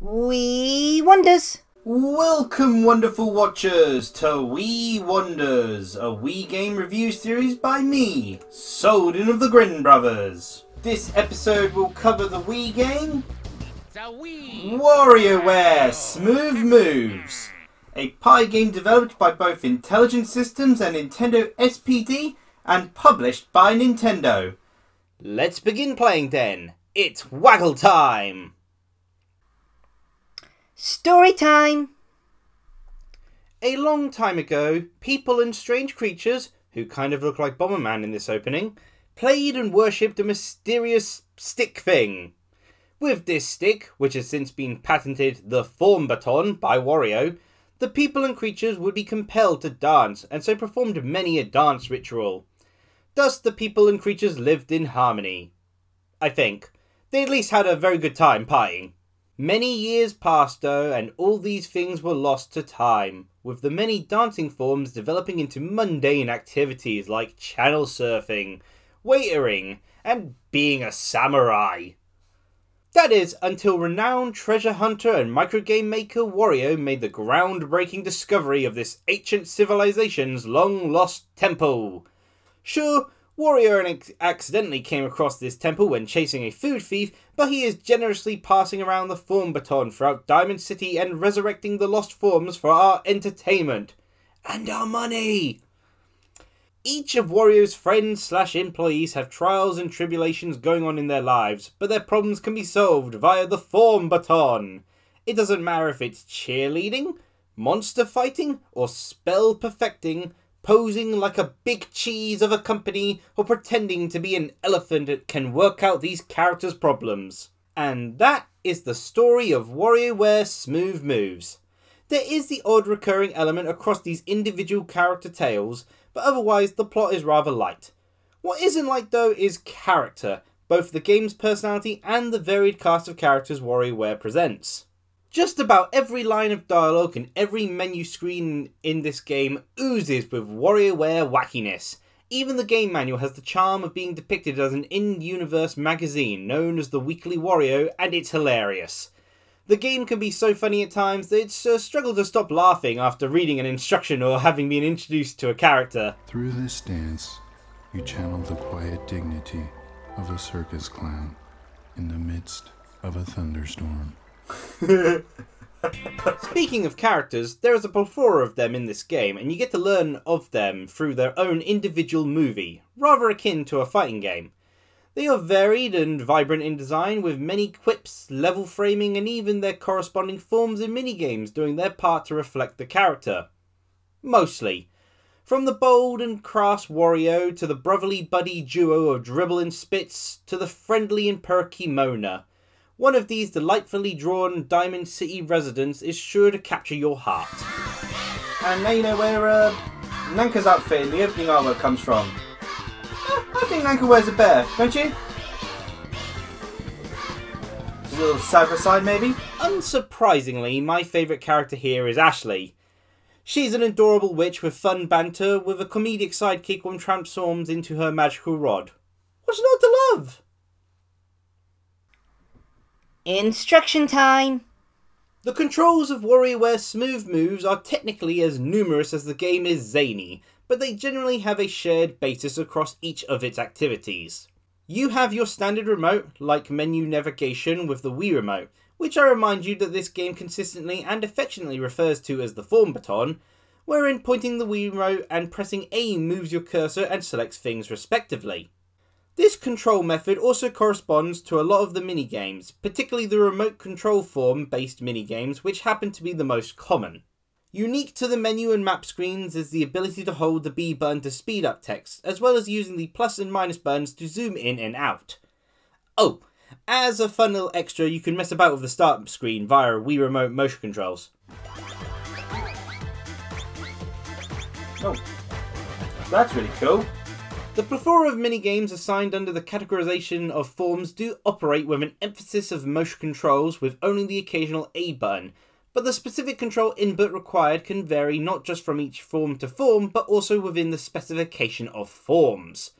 Wii Wonders! Welcome, wonderful watchers, to Wii Wonders, a Wii game review series by me, Souldin of the Grin Brothers. This episode will cover the Wii game, WarioWare: Smooth Moves, a pie game developed by both Intelligent Systems and Nintendo SPD and published by Nintendo. Let's begin playing then. It's waggle time! Story time! A long time ago, people and strange creatures, who kind of look like Bomberman in this opening, played and worshipped a mysterious stick thing. With this stick, which has since been patented the Form Baton by Wario, the people and creatures would be compelled to dance and so performed many a dance ritual. Thus the people and creatures lived in harmony. I think. They at least had a very good time pieing. Many years passed though, and all these things were lost to time, with the many dancing forms developing into mundane activities like channel surfing, waitering, and being a samurai. That is, until renowned treasure hunter and microgame maker Wario made the groundbreaking discovery of this ancient civilization's long-lost temple. Sure, Wario accidentally came across this temple when chasing a food thief, but he is generously passing around the Form Baton throughout Diamond City and resurrecting the lost forms for our entertainment. And our money! Each of Wario's friends / employees have trials and tribulations going on in their lives, but their problems can be solved via the Form Baton. It doesn't matter if it's cheerleading, monster fighting, or spell perfecting, posing like a big cheese of a company, or pretending to be an elephant that can work out these characters' problems. And that is the story of WarioWare Smooth Moves. There is the odd recurring element across these individual character tales, but otherwise the plot is rather light. What isn't light though is character, both the game's personality and the varied cast of characters WarioWare presents. Just about every line of dialogue and every menu screen in this game oozes with WarioWare wackiness. Even the game manual has the charm of being depicted as an in-universe magazine known as the Weekly Wario, and it's hilarious. The game can be so funny at times that it's a struggle to stop laughing after reading an instruction or having been introduced to a character. Through this dance, you channel the quiet dignity of a circus clown in the midst of a thunderstorm. Speaking of characters, there is a plethora of them in this game, and you get to learn of them through their own individual movie, rather akin to a fighting game. They are varied and vibrant in design, with many quips, level framing, and even their corresponding forms in minigames doing their part to reflect the character. Mostly. From the bold and crass Wario, to the brotherly buddy duo of Dribble and Spitz, to the friendly and perky Mona. One of these delightfully drawn Diamond City residents is sure to capture your heart. And now you know where Nanka's outfit in the opening armour comes from. I think Nanka wears a bear, don't you? A little side by side, maybe? Unsurprisingly, my favourite character here is Ashley. She's an adorable witch with fun banter, with a comedic sidekick when transforms into her magical rod. What's not to love? Instruction time! The controls of WarioWare Smooth Moves are technically as numerous as the game is zany, but they generally have a shared basis across each of its activities. You have your standard remote, like menu navigation with the Wii remote, which I remind you that this game consistently and affectionately refers to as the Form Baton, wherein pointing the Wii remote and pressing A moves your cursor and selects things respectively. This control method also corresponds to a lot of the minigames, particularly the remote control form based minigames, which happen to be the most common. Unique to the menu and map screens is the ability to hold the B button to speed up text, as well as using the plus and minus buttons to zoom in and out. Oh, as a fun little extra, you can mess about with the start screen via Wii Remote motion controls. Oh, that's really cool. The plethora of minigames assigned under the categorization of forms do operate with an emphasis of motion controls with only the occasional A button, but the specific control input required can vary not just from each form to form, but also within the specification of forms.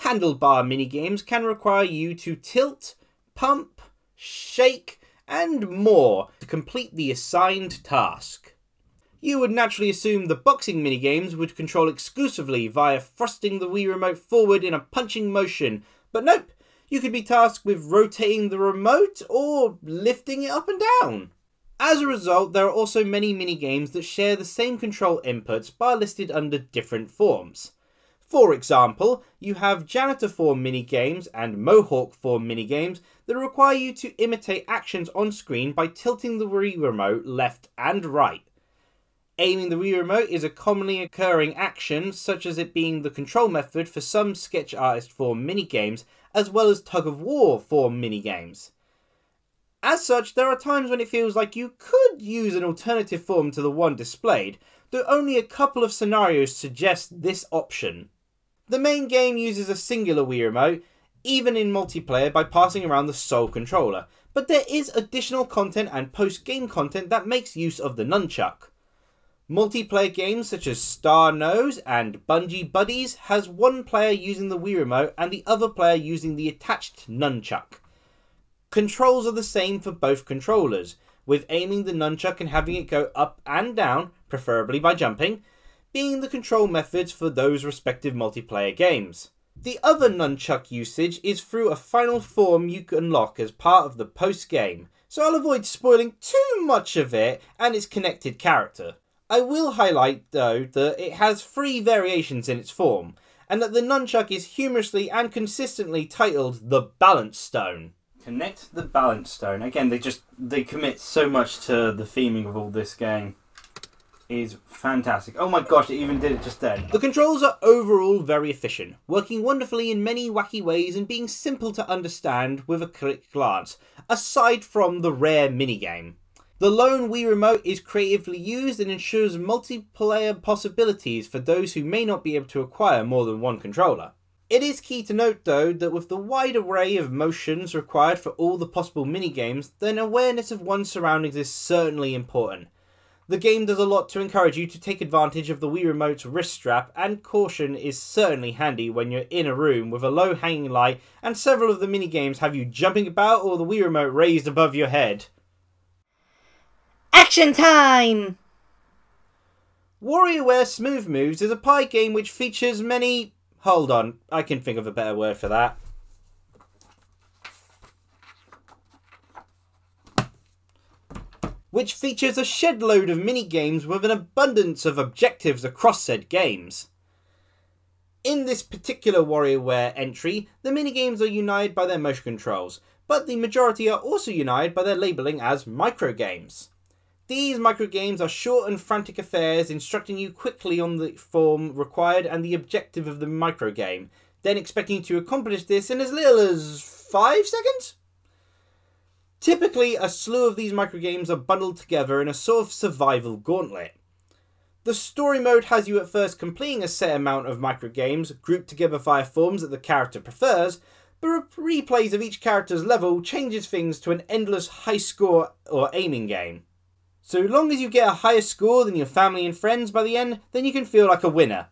Handlebar minigames can require you to tilt, pump, shake, and more to complete the assigned task. You would naturally assume the boxing minigames would control exclusively via thrusting the Wii remote forward in a punching motion, but nope, you could be tasked with rotating the remote or lifting it up and down. As a result, there are also many minigames that share the same control inputs but are listed under different forms. For example, you have Janitor Form minigames and Mohawk Form minigames that require you to imitate actions on screen by tilting the Wii remote left and right. Aiming the Wii remote is a commonly occurring action, such as it being the control method for some sketch artist form minigames, as well as tug-of-war form minigames. As such, there are times when it feels like you could use an alternative form to the one displayed, though only a couple of scenarios suggest this option. The main game uses a singular Wii remote, even in multiplayer, by passing around the sole controller, but there is additional content and post-game content that makes use of the nunchuck. Multiplayer games such as Star Nose and Bungie Buddies has one player using the Wii remote and the other player using the attached nunchuck. Controls are the same for both controllers, with aiming the nunchuck and having it go up and down, preferably by jumping, being the control methods for those respective multiplayer games. The other nunchuck usage is through a final form you can unlock as part of the post-game, so I'll avoid spoiling too much of it and its connected character. I will highlight, though, that it has three variations in its form, and that the nunchuck is humorously and consistently titled the Balance Stone. Connect the Balance Stone. Again, they commit so much to the theming of all this game. It is fantastic. Oh my gosh, it even did it just then. The controls are overall very efficient, working wonderfully in many wacky ways and being simple to understand with a quick glance, aside from the rare minigame. The lone Wii remote is creatively used and ensures multiplayer possibilities for those who may not be able to acquire more than one controller. It is key to note though that with the wide array of motions required for all the possible minigames, then awareness of one's surroundings is certainly important. The game does a lot to encourage you to take advantage of the Wii remote's wrist strap, and caution is certainly handy when you're in a room with a low hanging light and several of the minigames have you jumping about or the Wii remote raised above your head. Action time! WarioWare Smooth Moves is a pie game which features many... Hold on, I can think of a better word for that. Which features a shed load of minigames with an abundance of objectives across said games. In this particular WarioWare entry, the minigames are united by their motion controls, but the majority are also united by their labelling as microgames. These microgames are short and frantic affairs, instructing you quickly on the form required and the objective of the microgame, then expecting you to accomplish this in as little as 5 seconds? Typically, a slew of these microgames are bundled together in a sort of survival gauntlet. The story mode has you at first completing a set amount of microgames, grouped together via forms that the character prefers, but replays of each character's level changes things to an endless high score or aiming game. So long as you get a higher score than your family and friends by the end, then you can feel like a winner.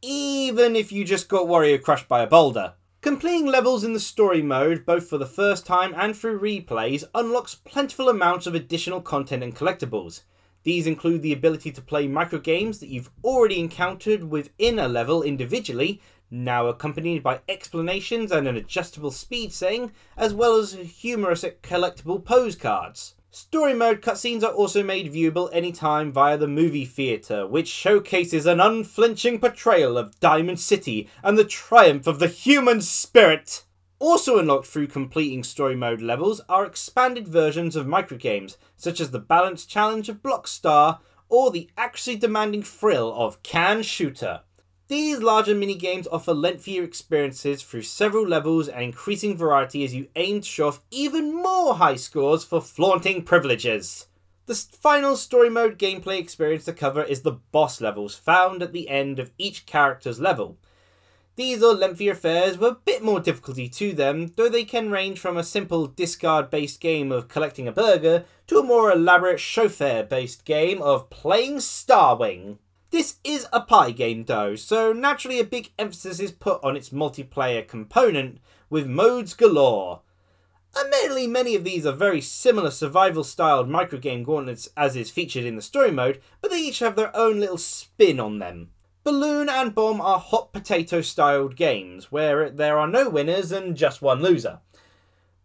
Even if you just got Wario crushed by a boulder. Completing levels in the story mode, both for the first time and through replays, unlocks plentiful amounts of additional content and collectibles. These include the ability to play microgames that you've already encountered within a level individually, now accompanied by explanations and an adjustable speed setting, as well as humorous collectible pose cards. Story mode cutscenes are also made viewable anytime via the movie theatre, which showcases an unflinching portrayal of Diamond City and the triumph of the human spirit. Also unlocked through completing story mode levels are expanded versions of microgames, such as the Balance Challenge of Blockstar or the accuracy-demanding thrill of Can Shooter. These larger minigames offer lengthier experiences through several levels and increasing variety as you aim to show off even more high scores for flaunting privileges. The final story mode gameplay experience to cover is the boss levels found at the end of each character's level. These are lengthier affairs with a bit more difficulty to them, though they can range from a simple discard-based game of collecting a burger to a more elaborate chauffeur-based game of playing Starwing. This is a pie game though, so naturally a big emphasis is put on its multiplayer component, with modes galore. Admittedly, many of these are very similar survival-styled microgame gauntlets as is featured in the story mode, but they each have their own little spin on them. Balloon and Bomb are hot potato-styled games, where there are no winners and just one loser.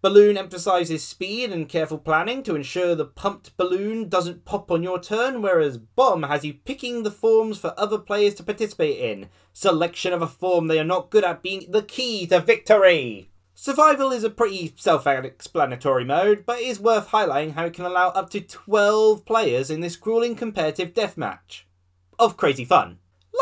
Balloon emphasises speed and careful planning to ensure the pumped balloon doesn't pop on your turn, whereas Bomb has you picking the forms for other players to participate in. Selection of a form they are not good at being the key to victory! Survival is a pretty self-explanatory mode, but it is worth highlighting how it can allow up to 12 players in this grueling competitive deathmatch. Of crazy fun.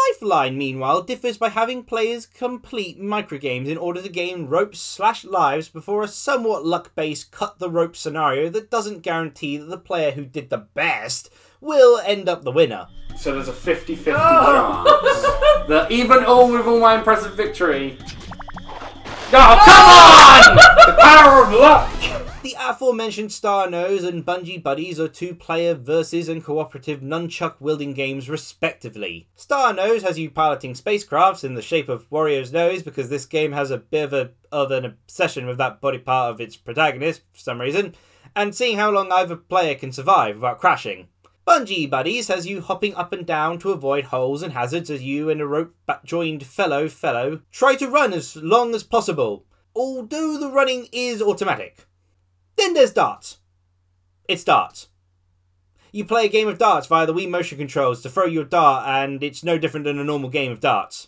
Lifeline, meanwhile, differs by having players complete microgames in order to gain ropes/lives before a somewhat luck-based cut-the-rope scenario that doesn't guarantee that the player who did the best will end up the winner. So there's a 50-50 chance that even with all my impressive victory... Oh, come on! The power of luck! The aforementioned Star Nose and Bungie Buddies are two-player versus and cooperative nunchuck-wielding games respectively. Star Nose has you piloting spacecrafts in the shape of Wario's nose because this game has a bit of an obsession with that body part of its protagonist for some reason, and seeing how long either player can survive without crashing. Bungie Buddies has you hopping up and down to avoid holes and hazards as you and a rope-joined fellow try to run as long as possible, although the running is automatic. Then there's darts. It's darts. You play a game of darts via the Wii motion controls to throw your dart, and it's no different than a normal game of darts.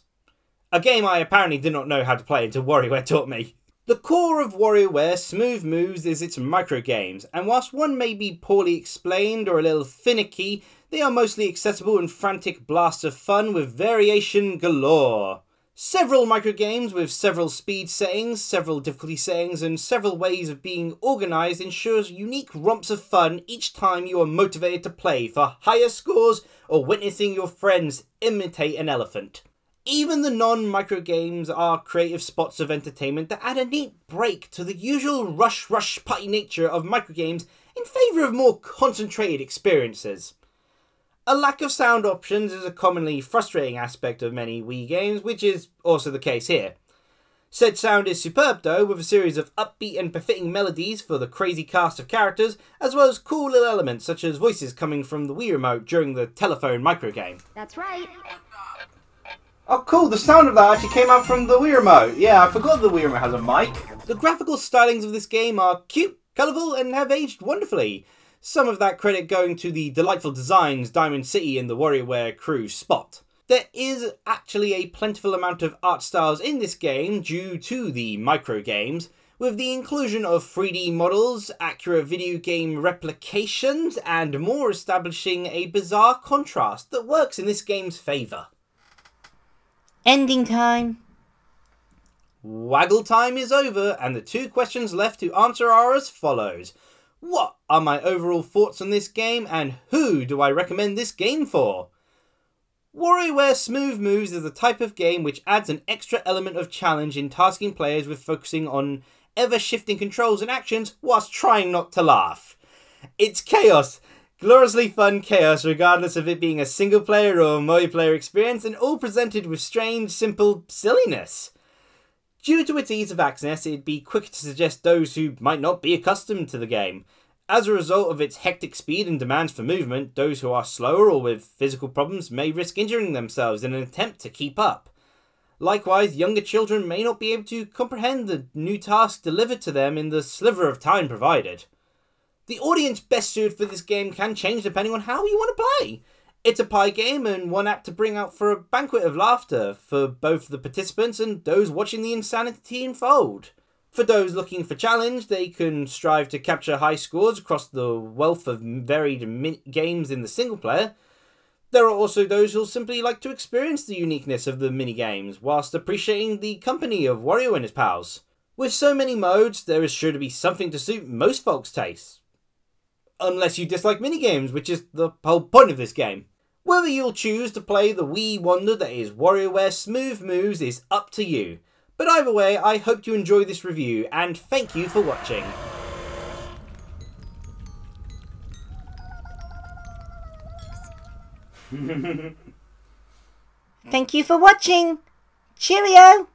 A game I apparently did not know how to play until WarioWare taught me. The core of WarioWare Smooth Moves is its microgames, and whilst one may be poorly explained or a little finicky, they are mostly accessible and frantic blasts of fun with variation galore. Several microgames with several speed settings, several difficulty settings, and several ways of being organised ensures unique romps of fun each time you are motivated to play for higher scores or witnessing your friends imitate an elephant. Even the non-microgames are creative spots of entertainment that add a neat break to the usual rush-party nature of microgames in favour of more concentrated experiences. A lack of sound options is a commonly frustrating aspect of many Wii games, which is also the case here. Said sound is superb though, with a series of upbeat and befitting melodies for the crazy cast of characters, as well as cool little elements such as voices coming from the Wii remote during the telephone microgame. That's right. Oh cool, the sound of that actually came out from the Wii remote. Yeah, I forgot the Wii remote has a mic. The graphical stylings of this game are cute, colourful and have aged wonderfully. Some of that credit going to the delightful designs Diamond City and the WarioWare crew spot. There is actually a plentiful amount of art styles in this game due to the microgames, with the inclusion of 3D models, accurate video game replications and more, establishing a bizarre contrast that works in this game's favour. Ending time. Waggle time is over, and the two questions left to answer are as follows. What are my overall thoughts on this game, and who do I recommend this game for? WarioWare Smooth Moves is the type of game which adds an extra element of challenge in tasking players with focusing on ever-shifting controls and actions whilst trying not to laugh. It's chaos. Gloriously fun chaos, regardless of it being a single-player or multiplayer experience, and all presented with strange, simple silliness. Due to its ease of access, it'd be quick to suggest those who might not be accustomed to the game. As a result of its hectic speed and demands for movement, those who are slower or with physical problems may risk injuring themselves in an attempt to keep up. Likewise, younger children may not be able to comprehend the new task delivered to them in the sliver of time provided. The audience best suited for this game can change depending on how you want to play. It's a pie game and one apt to bring out for a banquet of laughter for both the participants and those watching the insanity unfold. For those looking for challenge, they can strive to capture high scores across the wealth of varied games in the single player. There are also those who'll simply like to experience the uniqueness of the minigames whilst appreciating the company of Wario and his pals. With so many modes, there is sure to be something to suit most folks' tastes. Unless you dislike minigames, which is the whole point of this game. Whether you'll choose to play the Wii Wonder that is WarioWare Smooth Moves is up to you. But either way, I hope you enjoy this review, and thank you for watching. Thank you for watching! Cheerio!